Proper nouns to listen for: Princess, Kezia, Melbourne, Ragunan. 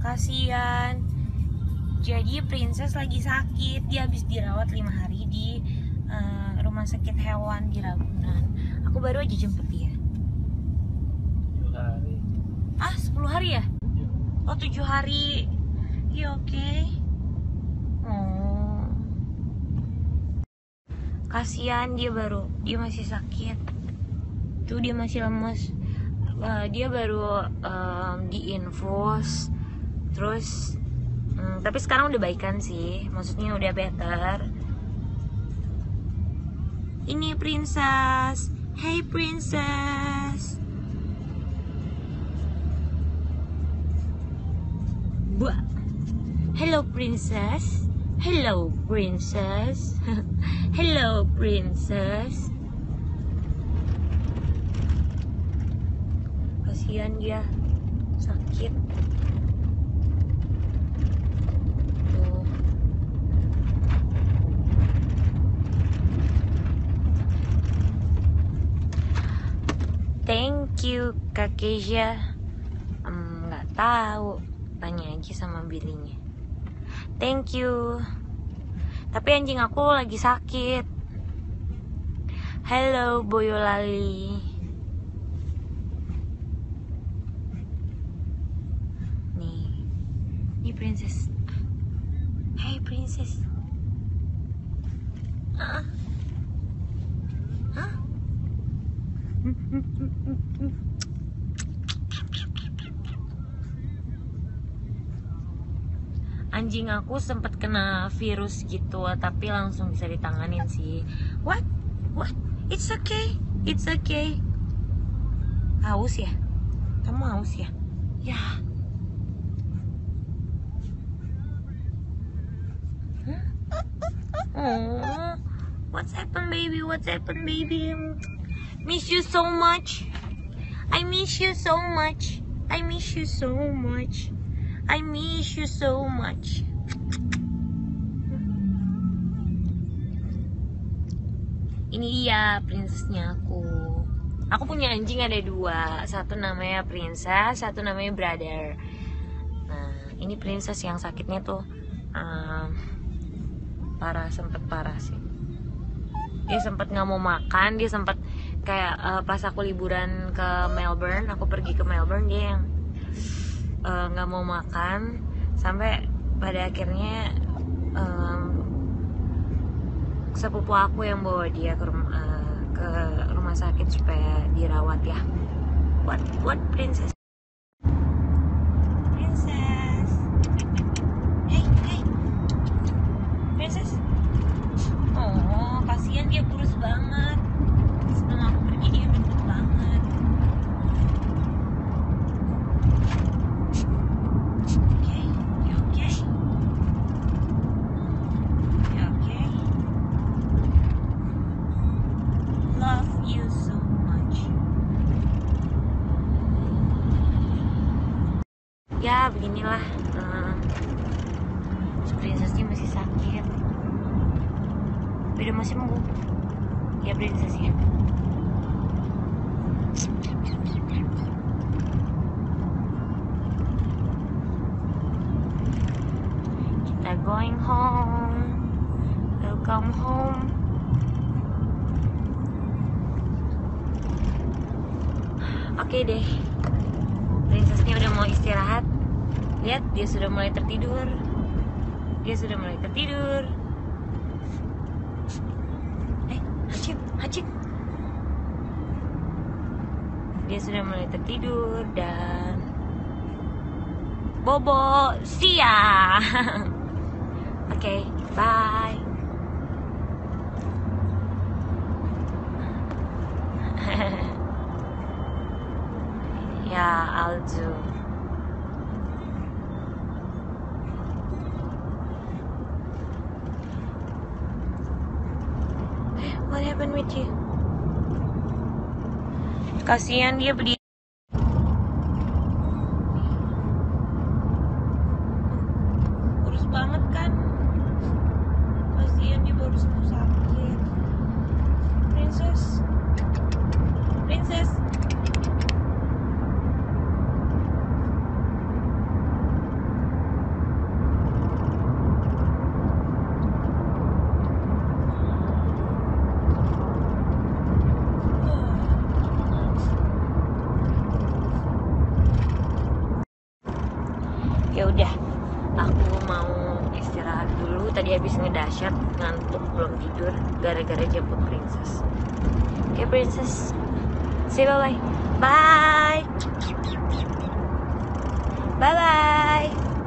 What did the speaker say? kasihan. Jadi Princess lagi sakit, dia habis dirawat 5 hari di rumah sakit hewan di Ragunan. Aku baru aja jemput dia. 7 hari. Ah, 10 hari ya? Oh, 7 hari. Ya oke. Oh. Kasihan, dia masih sakit. Tuh dia masih lemes. Dia baru diinfus, terus tapi sekarang udah baikan sih, maksudnya udah better. Ini Princess, hey Princess, buah, hello Princess, hello Princess, hello Princess. Kasihan dia sakit. Tuh. Thank you Kak Kesia. Nggak tahu, tanya aja sama Billy-nya. Thank you. Tapi anjing aku lagi sakit. Hello Boyolali. Princess, hey Princess, anjing aku sempat kena virus gitu, tapi langsung bisa ditanganin sih. What? It's okay. Haus ya? Kamu haus ya? Ya. Oh, what's happened baby? I miss you so much. Ini dia princessnya aku. Aku punya anjing ada 2, satu namanya Princess, satu namanya Brother. Nah, ini Princess yang sakitnya tuh parah sih. Dia sempat nggak mau makan, dia sempat kayak pas aku liburan ke Melbourne, aku pergi ke Melbourne, dia yang nggak mau makan sampai pada akhirnya sepupu aku yang bawa dia ke rumah sakit supaya dirawat ya. What Princess? Ya beginilah, Princessnya masih sakit, udah masih menggugup ya Princess ya. Kita going home, welcome home. Oke deh, Princessnya udah mau istirahat. Lihat, dia sudah mulai tertidur. Dia sudah mulai tertidur dan bobo siang. Oke, bye. Ya, Alju. What happened with you? Kasihan dia berdiri. Kurus banget kan? Kasihan dia baru sembuh sakit. Princess. Tadi habis ngedahsyat, ngantuk, belum tidur gara-gara jemput Princess. Oke, Princess, say bye-bye. Bye. Bye-bye.